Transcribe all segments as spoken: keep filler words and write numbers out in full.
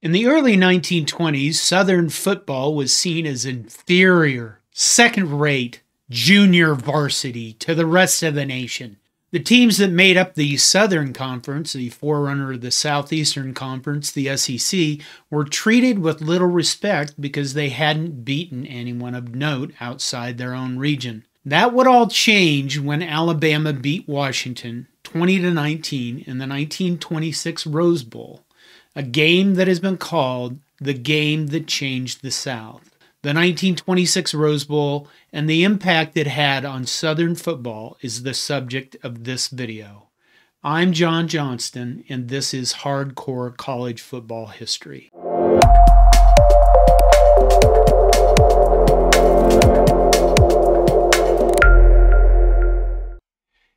In the early nineteen twenties, Southern football was seen as inferior, second-rate, junior varsity to the rest of the nation. The teams that made up the Southern Conference, the forerunner of the Southeastern Conference, the S E C, were treated with little respect because they hadn't beaten anyone of note outside their own region. That would all change when Alabama beat Washington twenty to nineteen in the nineteen twenty-six Rose Bowl, a game that has been called the game that changed the South. The nineteen twenty-six Rose Bowl and the impact it had on Southern football is the subject of this video. I'm John Johnston, and this is Hardcore College Football History.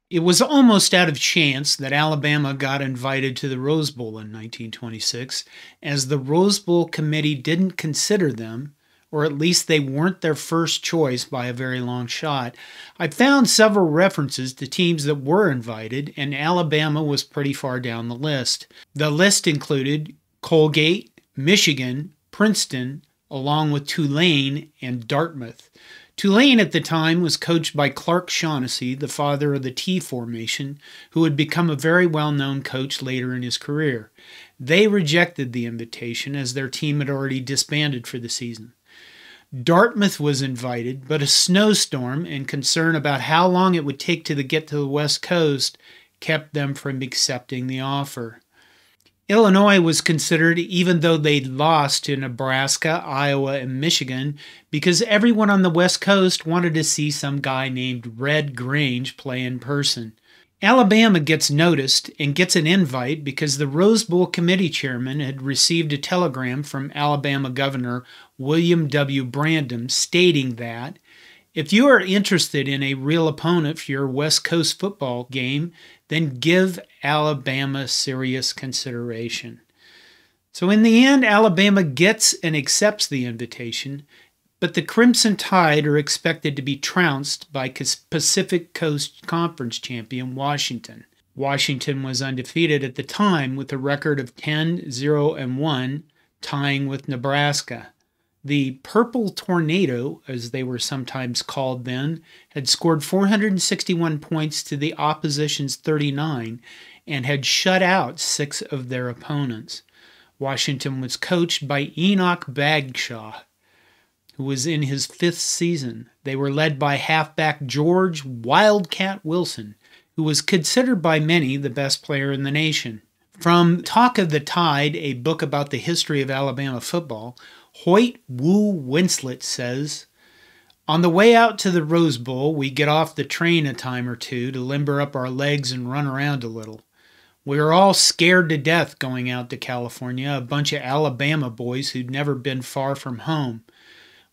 It was almost out of chance that Alabama got invited to the Rose Bowl in nineteen twenty-six, as the Rose Bowl committee didn't consider them, or at least they weren't their first choice by a very long shot. I found several references to teams that were invited, and Alabama was pretty far down the list. The list included Colgate, Michigan, Princeton, along with Tulane and Dartmouth. Tulane at the time was coached by Clark Shaughnessy, the father of the T formation, who would become a very well-known coach later in his career. They rejected the invitation as their team had already disbanded for the season. Dartmouth was invited, but a snowstorm and concern about how long it would take to get to the West Coast kept them from accepting the offer. Illinois was considered, even though they'd lost to Nebraska, Iowa, and Michigan, because everyone on the West Coast wanted to see some guy named Red Grange play in person. Alabama gets noticed and gets an invite because the Rose Bowl committee chairman had received a telegram from Alabama Governor William W. Brandon stating that, "If you are interested in a real opponent for your West Coast football game, then give Alabama serious consideration." So in the end, Alabama gets and accepts the invitation, but the Crimson Tide are expected to be trounced by Pacific Coast Conference champion Washington. Washington was undefeated at the time with a record of ten and oh and one, tying with Nebraska. The Purple Tornado, as they were sometimes called then, had scored four hundred sixty-one points to the opposition's thirty-nine and had shut out six of their opponents. Washington was coached by Enoch Bagshaw, who was in his fifth season. They were led by halfback George Wildcat Wilson, who was considered by many the best player in the nation. From Talk of the Tide, a book about the history of Alabama football, Hoyt Wu Winslett says, "On the way out to the Rose Bowl, we get off the train a time or two to limber up our legs and run around a little. We were all scared to death going out to California, a bunch of Alabama boys who'd never been far from home.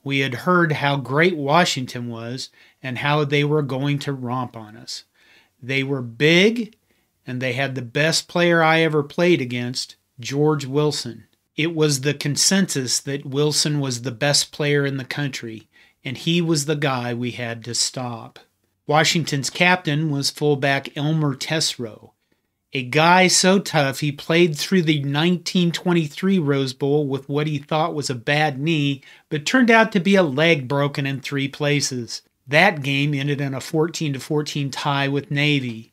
We had heard how great Washington was and how they were going to romp on us. They were big, and they had the best player I ever played against, George Wilson. It was the consensus that Wilson was the best player in the country, and he was the guy we had to stop." Washington's captain was fullback Elmer Tesreau, a guy so tough he played through the nineteen twenty-three Rose Bowl with what he thought was a bad knee, but turned out to be a leg broken in three places. That game ended in a fourteen to fourteen tie with Navy.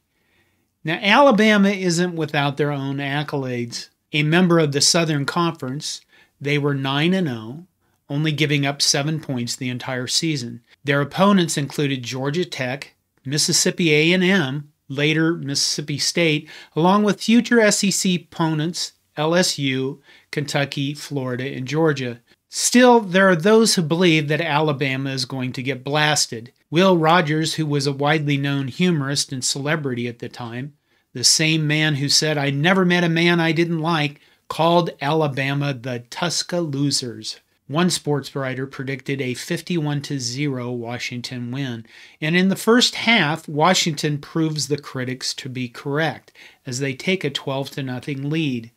Now, Alabama isn't without their own accolades. A member of the Southern Conference, they were nine and oh, only giving up seven points the entire season. Their opponents included Georgia Tech, Mississippi A and M, later Mississippi State, along with future S E C opponents L S U, Kentucky, Florida, and Georgia. Still, there are those who believe that Alabama is going to get blasted. Will Rogers, who was a widely known humorist and celebrity at the time, the same man who said, "I never met a man I didn't like," called Alabama the Tuska losers. One sports writer predicted a fifty-one to zero Washington win, and in the first half, Washington proves the critics to be correct as they take a twelve to nothing lead.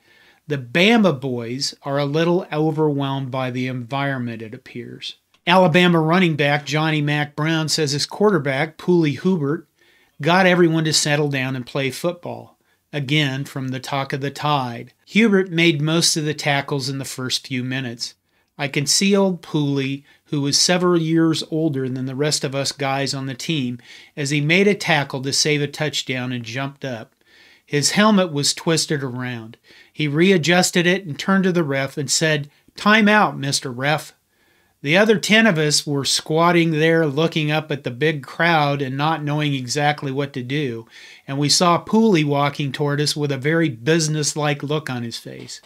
The Bama boys are a little overwhelmed by the environment, it appears. Alabama running back Johnny Mack Brown says his quarterback, Pooley Hubert, got everyone to settle down and play football. Again, from the Talk of the Tide. Hubert made most of the tackles in the first few minutes. I can see old Pooley, who was several years older than the rest of us guys on the team, as he made a tackle to save a touchdown and jumped up. His helmet was twisted around. He readjusted it and turned to the ref and said, "Time out, Mister Ref." The other ten of us were squatting there looking up at the big crowd and not knowing exactly what to do, and we saw Pooley walking toward us with a very businesslike look on his face.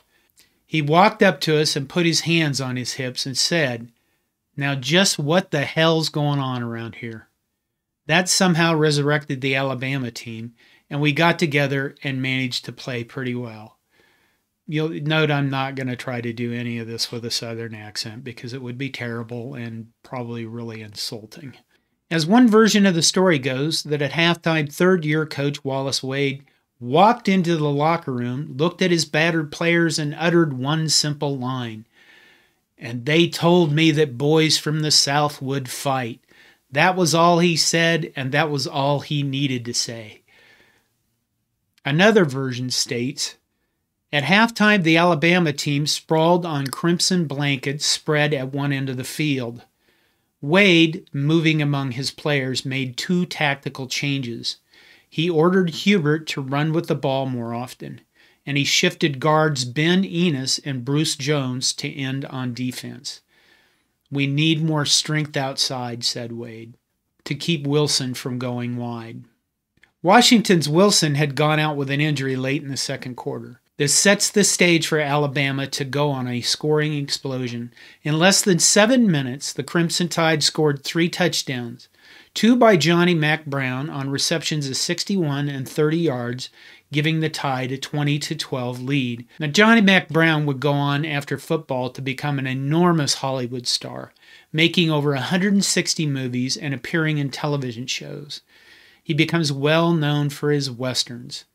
He walked up to us and put his hands on his hips and said, "Now just what the hell's going on around here?" That somehow resurrected the Alabama team, and we got together and managed to play pretty well. You'll note I'm not going to try to do any of this with a Southern accent because it would be terrible and probably really insulting. As one version of the story goes, that at halftime, third-year coach Wallace Wade walked into the locker room, looked at his battered players, and uttered one simple line. "And they told me that boys from the South would fight." That was all he said, and that was all he needed to say. Another version states, at halftime, the Alabama team sprawled on crimson blankets spread at one end of the field. Wade, moving among his players, made two tactical changes. He ordered Hubert to run with the ball more often, and he shifted guards Ben Enos and Bruce Jones to end on defense. "We need more strength outside," said Wade, to keep Wilson from going wide. Washington's Wilson had gone out with an injury late in the second quarter. This sets the stage for Alabama to go on a scoring explosion. In less than seven minutes, the Crimson Tide scored three touchdowns, two by Johnny Mack Brown on receptions of sixty-one and thirty yards, giving the Tide a twenty to twelve lead. Now, Johnny Mack Brown would go on after football to become an enormous Hollywood star, making over one hundred sixty movies and appearing in television shows. He becomes well known for his westerns.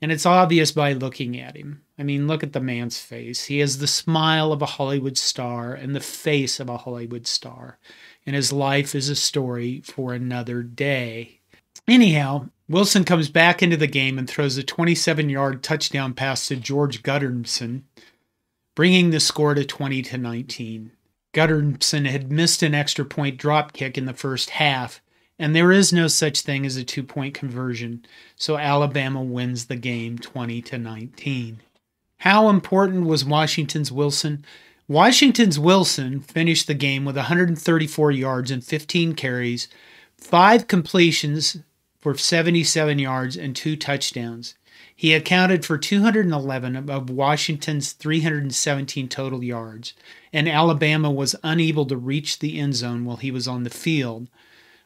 And it's obvious by looking at him. I mean, look at the man's face. He has the smile of a Hollywood star and the face of a Hollywood star. And his life is a story for another day. Anyhow, Wilson comes back into the game and throws a twenty-seven-yard touchdown pass to George Gutterson, bringing the score to twenty to nineteen. Gutterson had missed an extra point drop kick in the first half, and there is no such thing as a two-point conversion, so Alabama wins the game twenty to nineteen. How important was Washington's Wilson? Washington's Wilson finished the game with one hundred thirty-four yards and fifteen carries, five completions for seventy-seven yards, and two touchdowns. He accounted for two hundred eleven of Washington's three hundred seventeen total yards, and Alabama was unable to reach the end zone while he was on the field.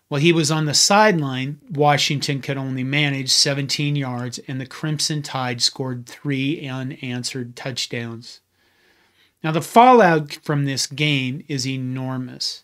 While he was on the sideline, Washington could only manage seventeen yards, and the Crimson Tide scored three unanswered touchdowns. Now, the fallout from this game is enormous,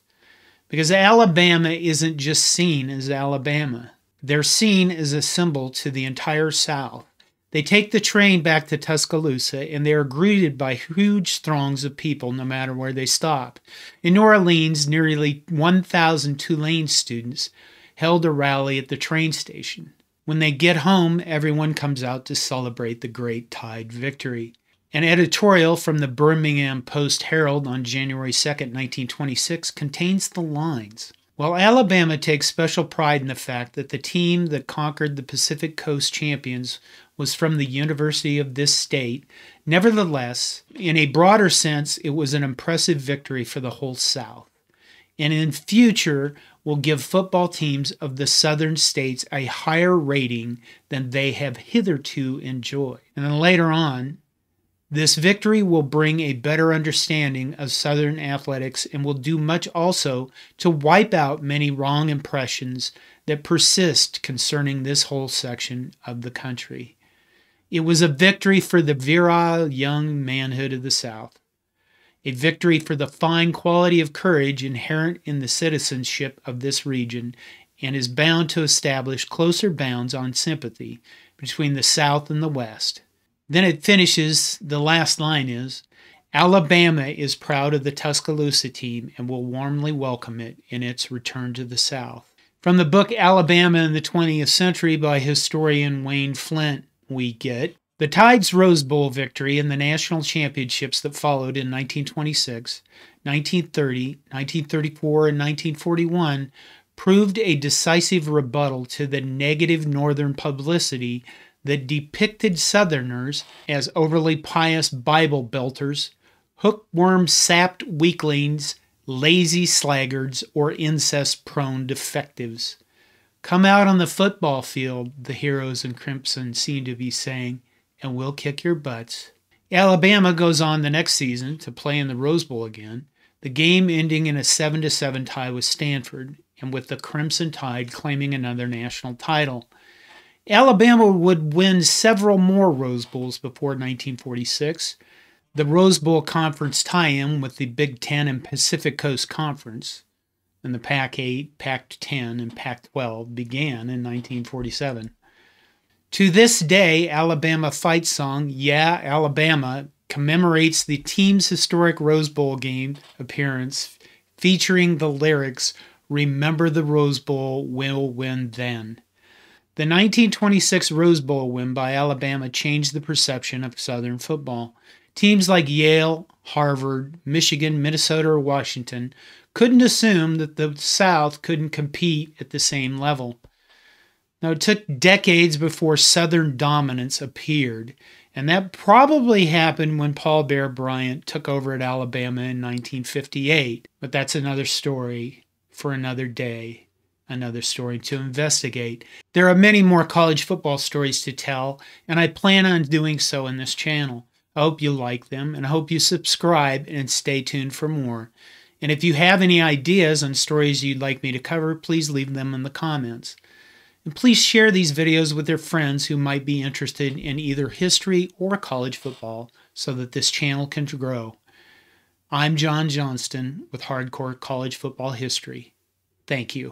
because Alabama isn't just seen as Alabama. They're seen as a symbol to the entire South. They take the train back to Tuscaloosa, and they are greeted by huge throngs of people no matter where they stop. In New Orleans, nearly one thousand Tulane students held a rally at the train station. When they get home, everyone comes out to celebrate the great Tide victory. An editorial from the Birmingham Post-Herald on January second, nineteen twenty-six, contains the lines, "While Alabama takes special pride in the fact that the team that conquered the Pacific Coast champions was from the University of this state, nevertheless, in a broader sense, it was an impressive victory for the whole South, and in future will give football teams of the southern states a higher rating than they have hitherto enjoyed." And then later on, "This victory will bring a better understanding of Southern athletics and will do much also to wipe out many wrong impressions that persist concerning this whole section of the country. It was a victory for the virile young manhood of the South, a victory for the fine quality of courage inherent in the citizenship of this region, and is bound to establish closer bounds on sympathy between the South and the West." Then it finishes, the last line is, "Alabama is proud of the Tuscaloosa team and will warmly welcome it in its return to the South." From the book Alabama in the twentieth Century by historian Wayne Flint, we get, The Tide's Rose Bowl victory and the national championships that followed in nineteen twenty-six, nineteen thirty, nineteen thirty-four, and nineteen forty-one proved a decisive rebuttal to the negative Northern publicity that depicted Southerners as overly pious Bible belters, hookworm-sapped weaklings, lazy slaggards, or incest-prone defectives. "Come out on the football field," the heroes in crimson seem to be saying, "and we'll kick your butts." Alabama goes on the next season to play in the Rose Bowl again, the game ending in a seven to seven tie with Stanford, and with the Crimson Tide claiming another national title. Alabama would win several more Rose Bowls before nineteen forty-six, the Rose Bowl Conference tie-in with the Big Ten and Pacific Coast Conference, and the Pac eight, Pac ten, and Pac twelve began in nineteen forty-seven. To this day, Alabama fight song, "Yeah, Alabama," commemorates the team's historic Rose Bowl game appearance, featuring the lyrics, "Remember the Rose Bowl, we'll win then." The nineteen twenty-six Rose Bowl win by Alabama changed the perception of Southern football. Teams like Yale, Harvard, Michigan, Minnesota, or Washington couldn't assume that the South couldn't compete at the same level. Now, it took decades before Southern dominance appeared, and that probably happened when Paul Bear Bryant took over at Alabama in nineteen fifty-eight, but that's another story for another day. Another story to investigate. There are many more college football stories to tell, and I plan on doing so in this channel. I hope you like them, and I hope you subscribe and stay tuned for more. And if you have any ideas on stories you'd like me to cover, please leave them in the comments. And please share these videos with your friends who might be interested in either history or college football so that this channel can grow. I'm John Johnston with Hardcore College Football History. Thank you.